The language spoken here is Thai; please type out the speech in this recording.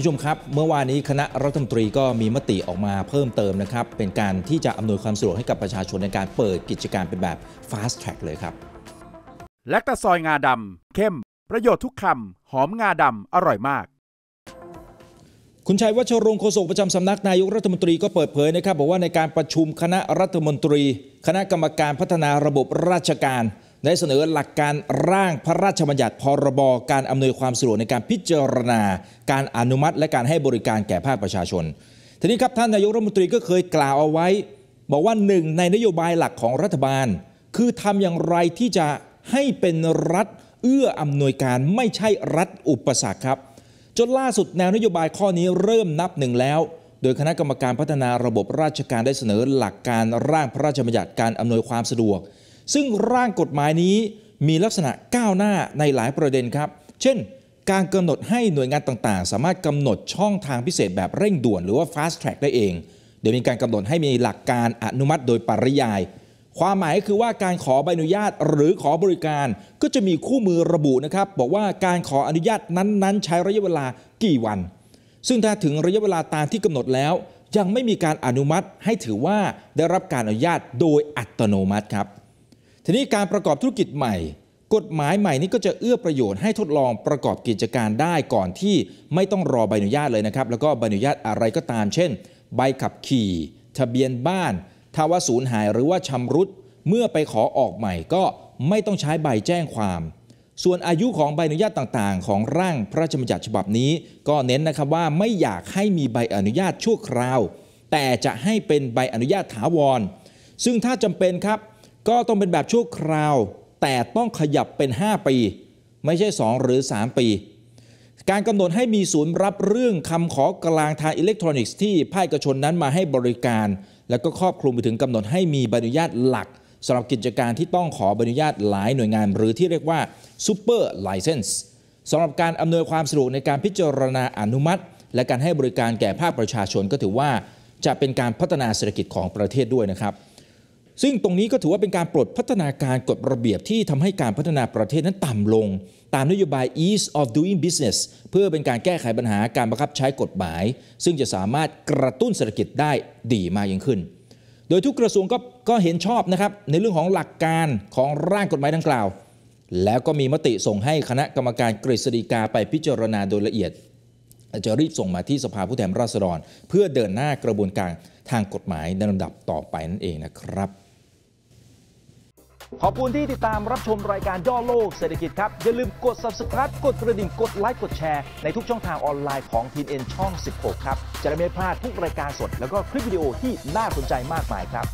ผู้ชมครับเมื่อวานนี้คณะรัฐมนตรีก็มีมติออกมาเพิ่มเติมนะครับเป็นการที่จะอำนวยความสะดวกให้กับประชาชนในการเปิดกิจการเป็นแบบ Fast Track เลยครับแลคตาซอยงาดำเข้มประโยชน์ทุกคำหอมงาดำอร่อยมากคุณชัยวัชรงค์โฆษกประจำสำนักนายกรัฐมนตรีก็เปิดเผยนะครับบอกว่าในการประชุมคณะรัฐมนตรีคณะกรรมการพัฒนาระบบราชการได้เสนอหลักการร่างพระราชบัญญัติพรบการอำนวยความสะดวกในการพิจารณาการอนุมัติและการให้บริการแก่ภาคประชาชนทีนี้ครับท่านนายกรัฐมนตรีก็เคยกล่าวเอาไว้บอกว่าหนึ่งในนโยบายหลักของรัฐบาลคือทำอย่างไรที่จะให้เป็นรัฐเอื้ออำนวยการไม่ใช่รัฐอุปสรรคครับจนล่าสุดแนวนโยบายข้อนี้เริ่มนับหนึ่งแล้วโดยคณะกรรมการพัฒนาระบบราชการได้เสนอหลักการร่างพระราชบัญญัติการอำนวยความสะดวกซึ่งร่างกฎหมายนี้มีลักษณะก้าวหน้าในหลายประเด็นครับเช่นการกำหนดให้หน่วยงานต่างๆสามารถกำหนดช่องทางพิเศษแบบเร่งด่วนหรือว่า Fast Track ได้เองโดยมีการกำหนดให้มีหลักการอนุมัติโดยปริยายความหมายคือว่าการขอใบอนุญาตหรือขอบริการก็จะมีคู่มือระบุนะครับบอกว่าการขออนุญาตนั้นๆใช้ระยะเวลากี่วันซึ่งถ้าถึงระยะเวลาตามที่กำหนดแล้วยังไม่มีการอนุมัติให้ถือว่าได้รับการอนุญาตโดยอัตโนมัติครับทีนี้การประกอบธุรกิจใหม่กฎหมายใหม่นี้ก็จะเอื้อประโยชน์ให้ทดลองประกอบกิจการได้ก่อนที่ไม่ต้องรอใบอนุญาตเลยนะครับแล้วก็ใบอนุญาตอะไรก็ตามเช่นใบขับขี่ทะเบียนบ้านถ้าว่าสูญหายหรือว่าชำรุดเมื่อไปขอออกใหม่ก็ไม่ต้องใช้ใบแจ้งความส่วนอายุของใบอนุญาตต่างๆของร่างพระราชบัญญัติฉบับนี้ก็เน้นนะครับว่าไม่อยากให้มีใบอนุญาตชั่วคราวแต่จะให้เป็นใบอนุญาตถาวรซึ่งถ้าจำเป็นครับก็ต้องเป็นแบบชั่วคราวแต่ต้องขยับเป็น5 ปีไม่ใช่2หรือ3 ปีการกำหนดให้มีศูนย์รับเรื่องคำขอกลางทางอิเล็กทรอนิกส์ที่ภาคเอกชนนั้นมาให้บริการและก็ครอบคลุมไปถึงกำหนดให้มีใบอนุญาตหลักสำหรับกิจการที่ต้องขอใบอนุญาตหลายหน่วยงานหรือที่เรียกว่าซูเปอร์ไลเซนส์สำหรับการอำนวยความสะดวกในการพิจารณาอนุมัติและการให้บริการแก่ภาคประชาชนก็ถือว่าจะเป็นการพัฒนาเศรษฐกิจของประเทศด้วยนะครับซึ่งตรงนี้ก็ถือว่าเป็นการปลดพัฒนาการกฎระเบียบที่ทำให้การพัฒนาประเทศนั้นต่ำลงตามนโยบาย ease of doing business เพื่อเป็นการแก้ไขปัญหาการบังคับใช้กฎหมายซึ่งจะสามารถกระตุ้นเศรษฐกิจได้ดีมากยิ่งขึ้นโดยทุกกระทรวงก็เห็นชอบนะครับในเรื่องของหลักการของร่างกฎหมายดังกล่าวแล้วก็มีมติส่งให้คณะกรรมการกฤษฎีกาไปพิจารณาโดยละเอียดจะรีบส่งมาที่สภาผู้แทนราษฎรเพื่อเดินหน้ากระบวนการทางกฎหมายในลำดับต่อไปนั่นเองนะครับขอบคุณที่ติดตามรับชมรายการย่อโลกเศรษฐกิจครับอย่าลืมกด Subscribe กดกระดิ่งกดไลค์กดแชร์ในทุกช่องทางออนไลน์ของ TN ช่อง 16ครับจะได้ไม่พลาดทุกรายการสดแล้วก็คลิปวิดีโอที่น่าสนใจมากมายครับ